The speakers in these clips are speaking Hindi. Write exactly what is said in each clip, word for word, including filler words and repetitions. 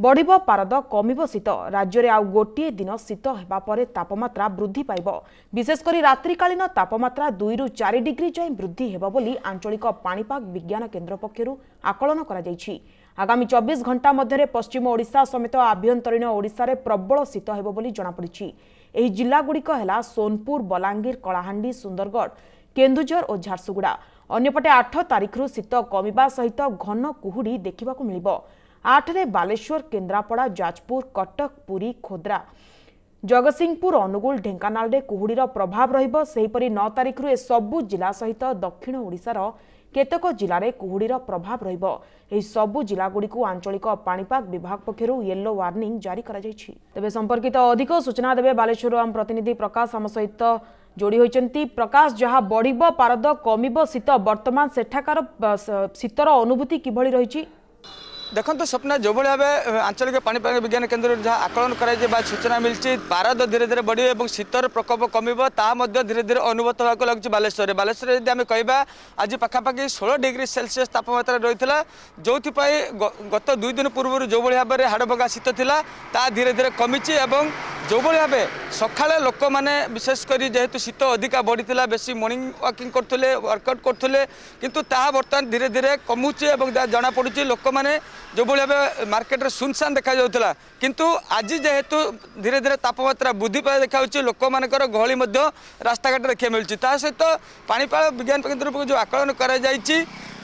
बढ़िबो पारद कमिबो शीत। राज्य में आउ गोटे दिन शीत हेबा परे तापमात्रा वृद्धि पाइब। विशेषकर रात्रिकालीन तापमात्रा दुई रु चार डिग्री जाए वृद्धि हेबा बोली आंचलिक पाणीपाग विज्ञान केन्द्र पक्षरु आकलन करा जायछि। आगामी चौबीस घंटा मध्य पश्चिम ओडिशा समेत आभ्यंतरीण ओडिशा प्रबल शीत हेबो बोली जणा पड़िछि। एही जिल्लागुड़िक हेला सोनपुर, बलांगीर, कलाहांडी, सुंदरगढ़, केन्दुझर और झारसुगुड़ा। अन्यपटे आठ तारिखरु शीत कमिबा सहित घन कुहुड़ी देखा मिलिबो। आठ रे बालेश्वर, केन्द्रापड़ा, जाजपुर, कटक, पुरी, खोद्रा, जगतसिंहपुर, अनुगुल, ढेंकानाल रे कुहुड़ीर प्रभाव रहिबो। सेहिपरि नौ तारिखरु ए सबु जिला सहित दक्षिण ओडिशार केतक जिले कुहुड़ीर प्रभाव रहिबो। एही सबु जिलागुड़िकु आंचलिक पाणीपाग विभाग पक्षरु येलो वार्निंग जारी करा जायछि। तबे संपर्कित अधिक सूचना देबे बालेश्वर आम प्रतिनिधि प्रकाश आम सहित जोड़ी होइचंती। प्रकाश, जहाँ बढ़िबो पारद कमिबो शीत, वर्तमान सेठाकार शीतर अनुभूति किभळी रहिछि? देखो स्वप्न जो भाव आंचलिक पाणीपाग विज्ञान केन्द्र जहाँ आकलन कर सूचना मिली, पारद धीरे धीरे बढ़े और शीतर प्रकोप कम धीरे धीरे अनुभूत होगा लगे। बालेश्वर बालेश्वर यदि आम कह आज पखापाखि षोलह डिग्री सेलसीयस तापमात्रा रही है, जो गत दुई दिन पूर्व जो भाव में हाड़भगा शीत था ता धीरे धीरे कमी। जो भाव सका लोक मैंने विशेषकर जेहेतु शीत अधिका बढ़ी बेसी मॉर्निंग वाकिंग करते वर्कआउट करते किंतु बर्तमान धीरे धीरे कमुचे और जना पड़े। लोक मैंने जो भाव मार्केट रे सुनसान देखा जाता किंतु आज जेहेतु धीरे धीरे तापमात्रा वृद्धि पाया देखा लोक मान गहली रास्ता घाट देखा मिलूँ। ता सहित पाणीपाग विज्ञान केन्द्र जो आकलन कर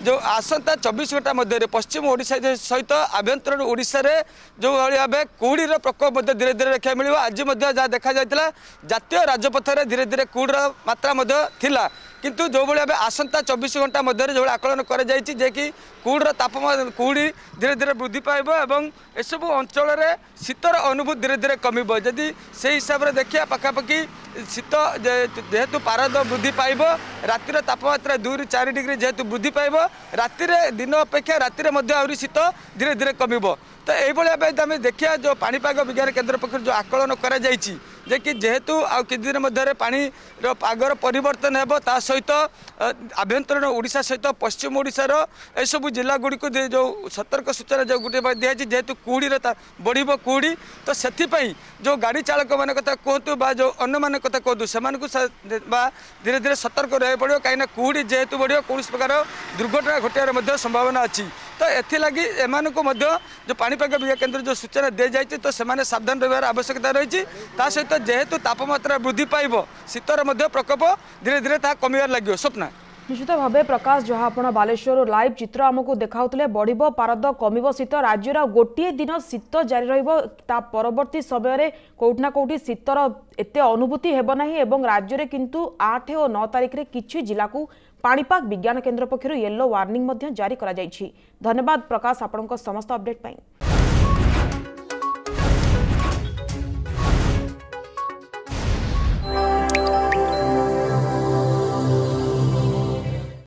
जो आसंता चौबीस घंटा मध्य पश्चिम ओडिशा सहित आभ्यंतरण ओडिशा रे जो भाई भाव कुहड़ी प्रकोप धीरे धीरे देखा मिले। आज जहाँ देखा जाता जातीय राजपथर धीरे धीरे कुहड़ी मात्रा किंतु जो भाई भाव आसंता चौबीस घंटा मध्य जो आकलन कर कुहड़ी तापमान कुहड़ी धीरे धीरे वृद्धि पाइब एवं एसबू अंचल शीतर अनुभूति धीरे धीरे कमिब। जदि से हिसाब से देखिए पखापाखि शीत जेहेतु पारद वृद्धि पाइब, रातिर तापमात्रा दुई रु चार डिग्री जेहेतु वृद्धि पाइब, रातिर दिन अपेक्षा रातिर मध्य आउरी शीत धीरे धीरे कमिब। तो यही भाव आम देखिए जो पाणीपाग विज्ञान केन्द्र पक्ष जो आकलन कर जे कि जेहेतु आउ कि दिन मध्य पानी पागर परिवर्तन हेबो, ता सहित आभ्यंतरण ओडिशा सहित पश्चिम ओडिशार ए सब जिला गुड़ी को जो सतर्क सूचना जो गोटे दिखाई जेहेतु कुड़ी बढ़ कुड़ी तो सेथिपई जो गाड़ी चालक मान कथा कहतु बा जो अन्न मान कथा कहतु से धीरे धीरे सतर्क रहा पड़ो कहीं कुड़ी जेहेतु बढ़ कौन प्रकार दुर्घटना घटार संभावना अच्छी। तो एथलागी एमान को मध्य जो पाणीपाग विज्ञान केन्द्र जो सूचना दी जाए तो से सावधान रहार आवश्यकता रही। सहित जेहेतु तापमात्रा वृद्धि पाइब शीतर मध्य प्रकोप धीरे धीरे ता कमिवार लगे। स्वप्न निश्चित भाव प्रकाश, जहाँ आपण बालेश्वर लाइव चित्र आमको देखाउले बढ़िबो पारद कमिबो शीत। राज्यर गोटे दिन शीत जारी रहिबो, ता परवर्ती समय कोठना कोठी शीतर एते अनुभूति हेबो नाही एवं राज्य में किंतु आठ और नौ तारिख रे किछि जिला को पाणीपाग विज्ञान केन्द्र पक्षरु येलो वार्निंग जारी करा जायछि। धन्यवाद प्रकाश, आपणको समस्त अपडेट पाई।